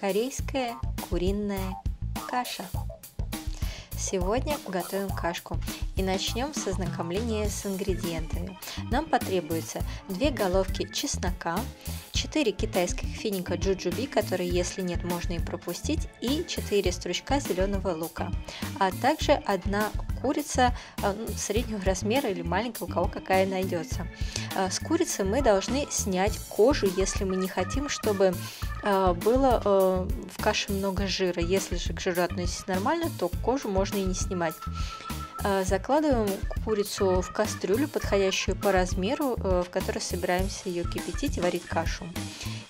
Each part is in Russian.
Корейская куриная каша. Сегодня готовим кашку и начнем с ознакомления с ингредиентами. Нам потребуется 2 головки чеснока, 4 китайских финика джуджуби, которые, если нет, можно и пропустить, и 4 стручка зеленого лука, а также 1 курица среднего размера или маленького, у кого какая найдется. С курицы мы должны снять кожу, если мы не хотим, чтобы было в каше много жира. Если же к жиру относитесь нормально, то кожу можно и не снимать. Закладываем курицу в кастрюлю, подходящую по размеру, в которой собираемся ее кипятить и варить кашу.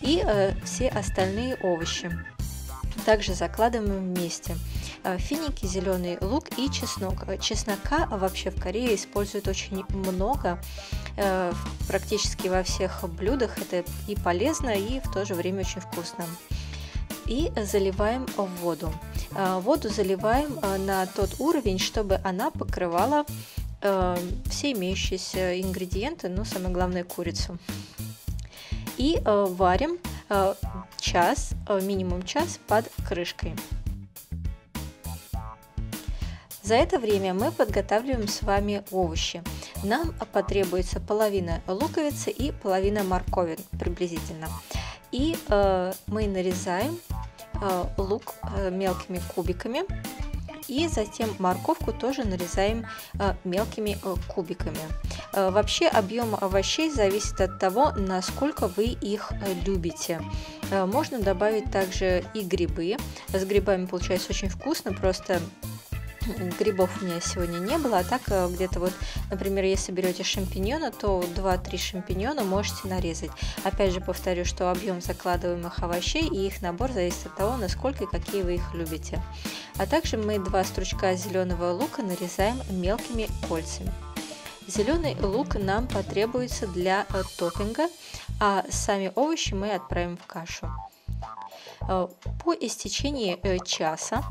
И все остальные овощи также закладываем вместе. Финики, зеленый лук и чеснок. Чеснока вообще в Корее используют очень много, практически во всех блюдах. Это и полезно, и в то же время очень вкусно. И заливаем в воду. Воду заливаем на тот уровень, чтобы она покрывала все имеющиеся ингредиенты, но самое главное курицу. И варим час, минимум час под крышкой. За это время мы подготавливаем с вами овощи. Нам потребуется половина луковицы и половина моркови приблизительно. И мы нарезаем лук мелкими кубиками, и затем морковку тоже нарезаем мелкими кубиками. Вообще объем овощей зависит от того, насколько вы их любите. Можно добавить также и грибы. С грибами получается очень вкусно, просто грибов у меня сегодня не было, а так где-то вот, например, если берете шампиньоны, то 2-3 шампиньона можете нарезать. Опять же повторю, что объем закладываемых овощей и их набор зависит от того, насколько и какие вы их любите. А также мы 2 стручка зеленого лука нарезаем мелкими кольцами. Зеленый лук нам потребуется для топпинга, а сами овощи мы отправим в кашу. По истечении часа,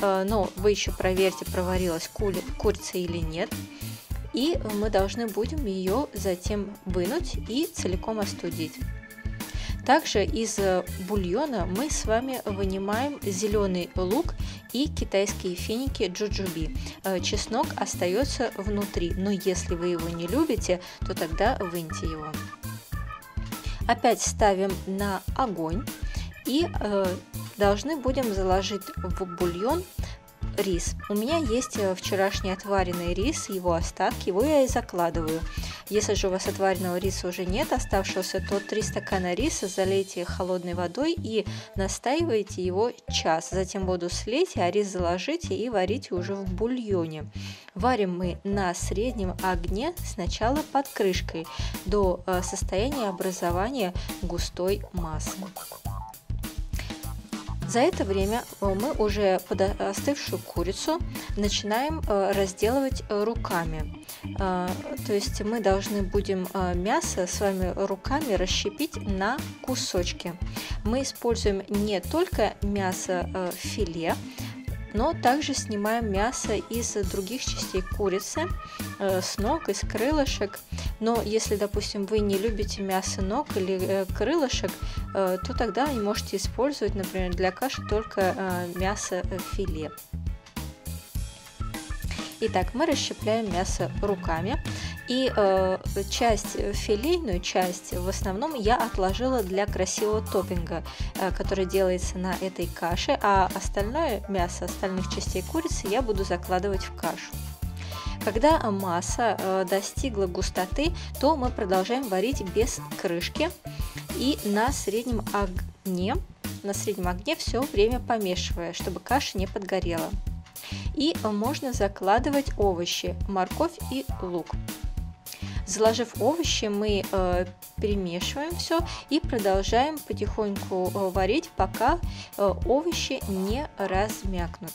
но вы еще проверьте, проварилась курица или нет, и мы должны будем ее затем вынуть и целиком остудить. Также из бульона мы с вами вынимаем зеленый лук и китайские финики джуджуби. Чеснок остается внутри, но если вы его не любите, то тогда выньте его. Опять ставим на огонь. И должны будем заложить в бульон рис. У меня есть вчерашний отваренный рис, его остатки, его я и закладываю. Если же у вас отваренного риса уже нет оставшегося, то 3 стакана риса залейте холодной водой и настаивайте его час. Затем воду слейте, а рис заложите и варите уже в бульоне. Варим мы на среднем огне сначала под крышкой до состояния образования густой массы. За это время мы уже остывшую курицу начинаем разделывать руками. То есть мы должны будем мясо с вами руками расщепить на кусочки. Мы используем не только мясо филе, но также снимаем мясо из других частей курицы, с ног, из крылышек. Но если, допустим, вы не любите мясо ног или крылышек, то тогда вы можете использовать, например, для каши только мясо филе. Итак, мы расщепляем мясо руками. И часть филейную часть в основном я отложила для красивого топпинга, который делается на этой каше, а остальное мясо остальных частей курицы я буду закладывать в кашу. Когда масса достигла густоты, то мы продолжаем варить без крышки и на среднем огне все время помешивая, чтобы каша не подгорела. И можно закладывать овощи, морковь и лук. Заложив овощи, мы перемешиваем все и продолжаем потихоньку варить, пока овощи не размякнут.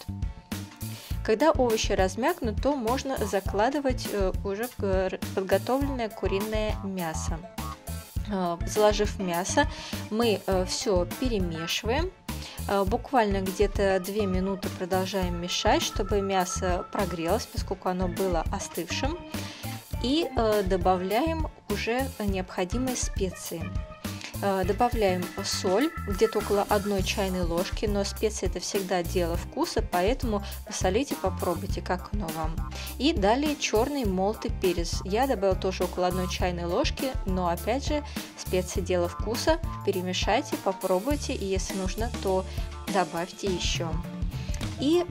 Когда овощи размякнут, то можно закладывать уже подготовленное куриное мясо. Заложив мясо, мы все перемешиваем. Буквально где-то 2 минуты продолжаем мешать, чтобы мясо прогрелось, поскольку оно было остывшим. И добавляем уже необходимые специи. Добавляем соль, где-то около 1 чайной ложки, но специи это всегда дело вкуса, поэтому посолите, попробуйте, как оно вам. И далее черный молотый перец. Я добавила тоже около 1 чайной ложки, но опять же специи дело вкуса. Перемешайте, попробуйте, и если нужно, то добавьте еще. И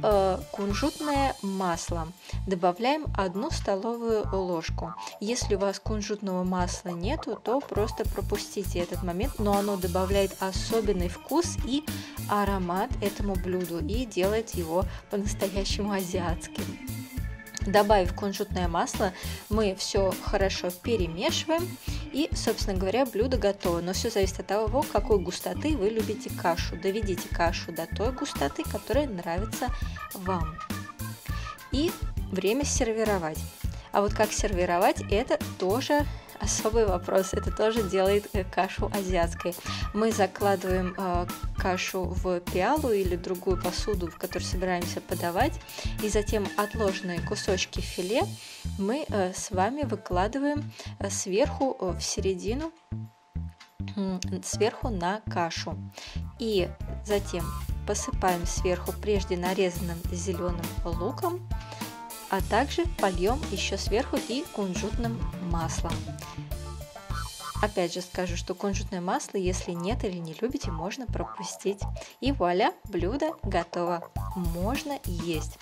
кунжутное масло. Добавляем 1 столовую ложку. Если у вас кунжутного масла нету, то просто пропустите этот момент, но оно добавляет особенный вкус и аромат этому блюду и делает его по-настоящему азиатским. Добавив кунжутное масло, мы все хорошо перемешиваем, и, собственно говоря, блюдо готово. Но все зависит от того, какой густоты вы любите кашу. Доведите кашу до той густоты, которая нравится вам. И время сервировать. А вот как сервировать, это тоже особый вопрос. Это тоже делает кашу азиатской. Мы закладываем кашу в пиалу или другую посуду, в которую собираемся подавать, и затем отложенные кусочки филе мы с вами выкладываем сверху в середину, сверху на кашу, и затем посыпаем сверху прежде нарезанным зеленым луком, а также польем еще сверху и кунжутным маслом. Опять же скажу, что кунжутное масло, если нет или не любите, можно пропустить. И вуаля, блюдо готово, можно есть.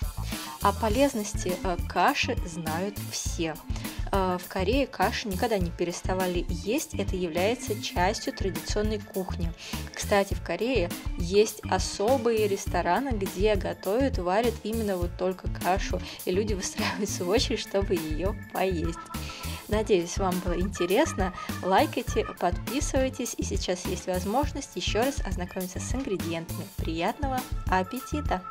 О полезности каши знают все. В Корее каши никогда не переставали есть, это является частью традиционной кухни. Кстати, в Корее есть особые рестораны, где готовят, варят именно вот только кашу, и люди выстраиваются в очередь, чтобы ее поесть. Надеюсь, вам было интересно. Лайкайте, подписывайтесь, и сейчас есть возможность еще раз ознакомиться с ингредиентами. Приятного аппетита!